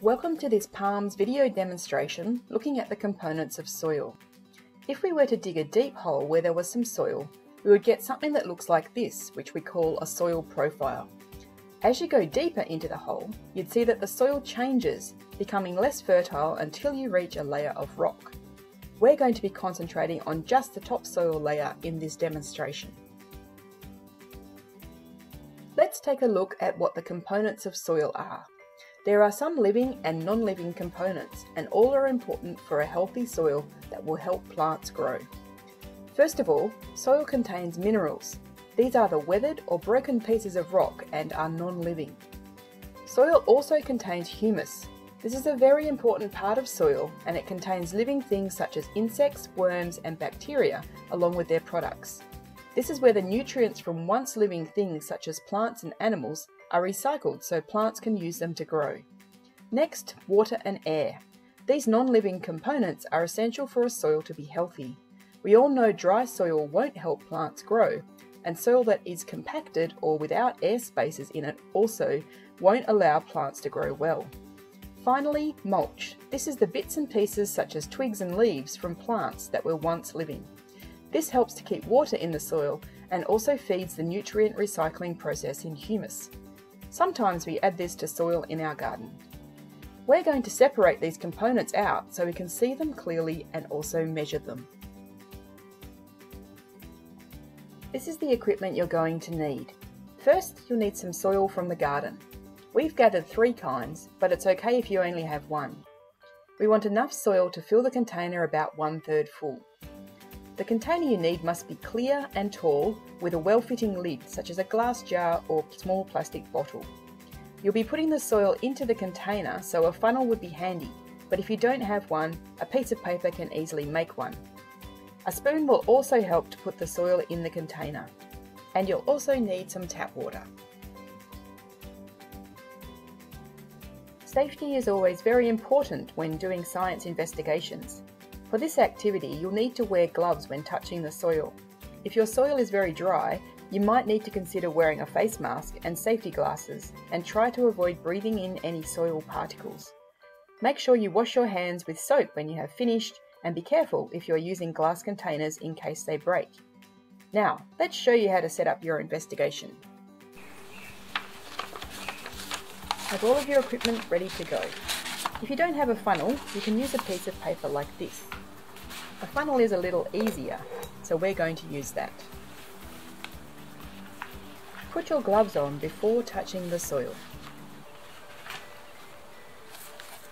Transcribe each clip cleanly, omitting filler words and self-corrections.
Welcome to this Palms video demonstration looking at the components of soil. If we were to dig a deep hole where there was some soil, we would get something that looks like this, which we call a soil profile. As you go deeper into the hole, you'd see that the soil changes, becoming less fertile until you reach a layer of rock. We're going to be concentrating on just the topsoil layer in this demonstration. Let's take a look at what the components of soil are. There are some living and non-living components, and all are important for a healthy soil that will help plants grow. First of all, soil contains minerals. These are the weathered or broken pieces of rock and are non-living. Soil also contains humus. This is a very important part of soil, and it contains living things such as insects, worms and bacteria along with their products. This is where the nutrients from once living things such as plants and animals are recycled so plants can use them to grow. Next, water and air. These non-living components are essential for a soil to be healthy. We all know dry soil won't help plants grow, and soil that is compacted or without air spaces in it also won't allow plants to grow well. Finally, mulch. This is the bits and pieces such as twigs and leaves from plants that were once living. This helps to keep water in the soil and also feeds the nutrient recycling process in humus. Sometimes we add this to soil in our garden. We're going to separate these components out so we can see them clearly and also measure them. This is the equipment you're going to need. First, you'll need some soil from the garden. We've gathered three kinds, but it's okay if you only have one. We want enough soil to fill the container about 1/3 full. The container you need must be clear and tall with a well-fitting lid such as a glass jar or small plastic bottle. You'll be putting the soil into the container, so a funnel would be handy, but if you don't have one, a piece of paper can easily make one. A spoon will also help to put the soil in the container. And you'll also need some tap water. Safety is always very important when doing science investigations. For this activity, you'll need to wear gloves when touching the soil. If your soil is very dry, you might need to consider wearing a face mask and safety glasses and try to avoid breathing in any soil particles. Make sure you wash your hands with soap when you have finished, and be careful if you're using glass containers in case they break. Now, let's show you how to set up your investigation. Have all of your equipment ready to go. If you don't have a funnel, you can use a piece of paper like this. A funnel is a little easier, so we're going to use that. Put your gloves on before touching the soil.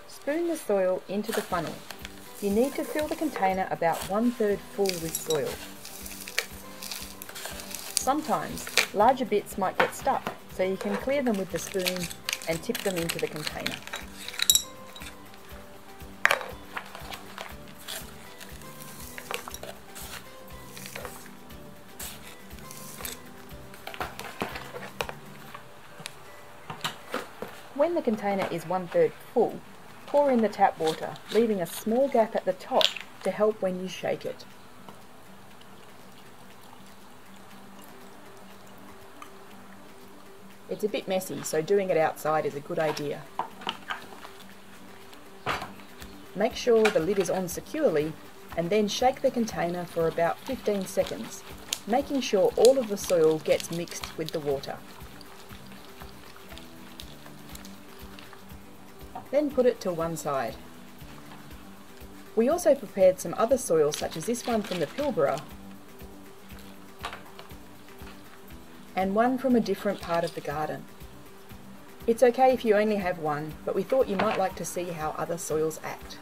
Spoon the soil into the funnel. You need to fill the container about 1/3 full with soil. Sometimes larger bits might get stuck, so you can clear them with the spoon and tip them into the container. When the container is 1/3 full, pour in the tap water, leaving a small gap at the top to help when you shake it. It's a bit messy, so doing it outside is a good idea. Make sure the lid is on securely and then shake the container for about 15 seconds, making sure all of the soil gets mixed with the water. Then put it to one side. We also prepared some other soil, such as this one from the Pilbara and one from a different part of the garden. It's okay if you only have one, but we thought you might like to see how other soils act.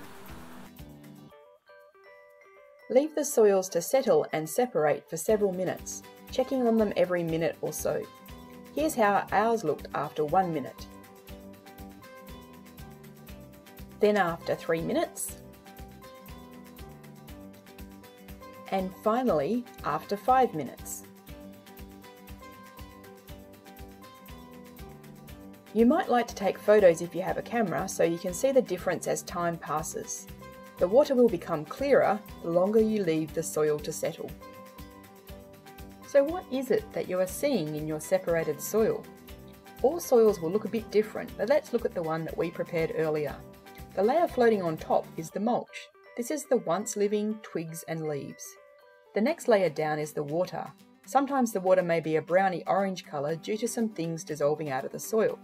Leave the soils to settle and separate for several minutes, checking on them every minute or so. Here's how ours looked after 1 minute. Then after 3 minutes, and finally after 5 minutes. You might like to take photos if you have a camera so you can see the difference as time passes. The water will become clearer the longer you leave the soil to settle. So what is it that you are seeing in your separated soil? All soils will look a bit different, but let's look at the one that we prepared earlier. The layer floating on top is the mulch. This is the once living twigs and leaves. The next layer down is the water. Sometimes the water may be a browny orange colour due to some things dissolving out of the soil.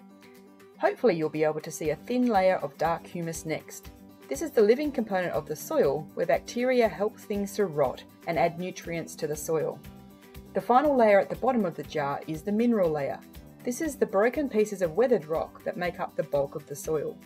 Hopefully you'll be able to see a thin layer of dark humus next. This is the living component of the soil where bacteria help things to rot and add nutrients to the soil. The final layer at the bottom of the jar is the mineral layer. This is the broken pieces of weathered rock that make up the bulk of the soil.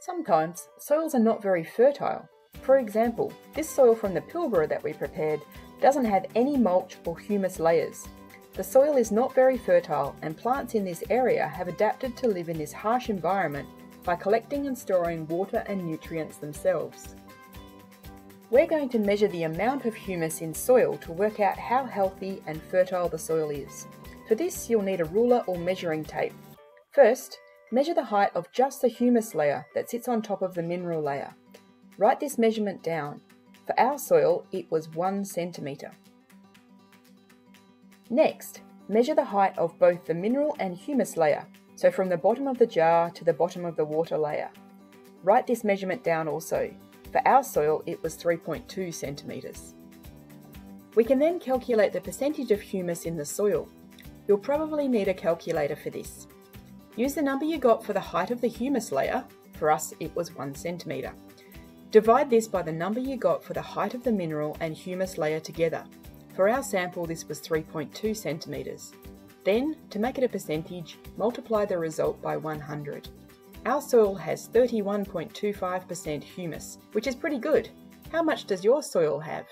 Sometimes soils are not very fertile. For example, this soil from the Pilbara that we prepared doesn't have any mulch or humus layers. The soil is not very fertile, and plants in this area have adapted to live in this harsh environment by collecting and storing water and nutrients themselves. We're going to measure the amount of humus in soil to work out how healthy and fertile the soil is. For this, you'll need a ruler or measuring tape. First, measure the height of just the humus layer that sits on top of the mineral layer. Write this measurement down. For our soil, it was 1 centimetre. Next, measure the height of both the mineral and humus layer, so from the bottom of the jar to the bottom of the water layer. Write this measurement down also. For our soil, it was 3.2 centimetres. We can then calculate the percentage of humus in the soil. You'll probably need a calculator for this. Use the number you got for the height of the humus layer. For us, it was 1 centimetre. Divide this by the number you got for the height of the mineral and humus layer together. For our sample, this was 3.2 centimetres. Then, to make it a percentage, multiply the result by 100. Our soil has 31.25% humus, which is pretty good. How much does your soil have?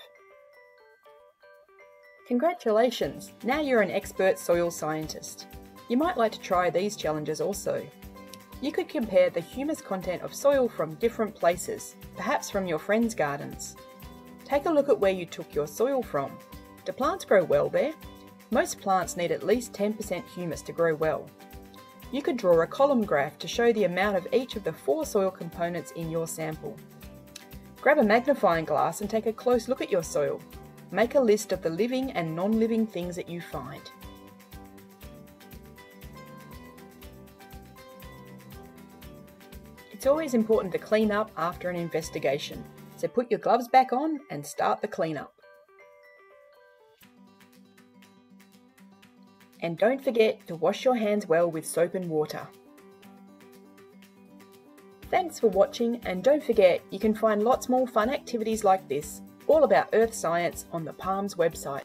Congratulations! Now you're an expert soil scientist. You might like to try these challenges also. You could compare the humus content of soil from different places, perhaps from your friends' gardens. Take a look at where you took your soil from. Do plants grow well there? Most plants need at least 10% humus to grow well. You could draw a column graph to show the amount of each of the 4 soil components in your sample. Grab a magnifying glass and take a close look at your soil. Make a list of the living and non-living things that you find. It's always important to clean up after an investigation, so put your gloves back on and start the cleanup. And don't forget to wash your hands well with soap and water. Thanks for watching, and don't forget you can find lots more fun activities like this, all about earth science, on the Palms website.